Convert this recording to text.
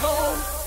cold.